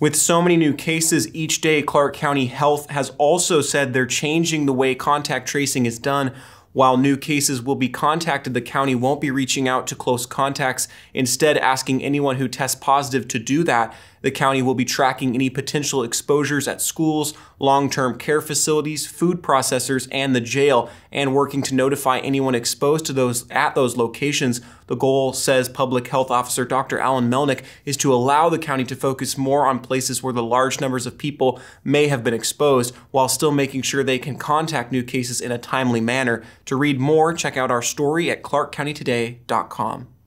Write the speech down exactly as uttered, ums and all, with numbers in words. With so many new cases each day, Clark County Health has also said they're changing the way contact tracing is done. While new cases will be contacted, the county won't be reaching out to close contacts, instead asking anyone who tests positive to do that. The county will be tracking any potential exposures at schools, long-term care facilities, food processors, and the jail, and working to notify anyone exposed to those at those locations. The goal, says Public Health Officer Doctor Alan Melnick, is to allow the county to focus more on places where the large numbers of people may have been exposed, while still making sure they can contact new cases in a timely manner. To read more, check out our story at Clark County Today dot com.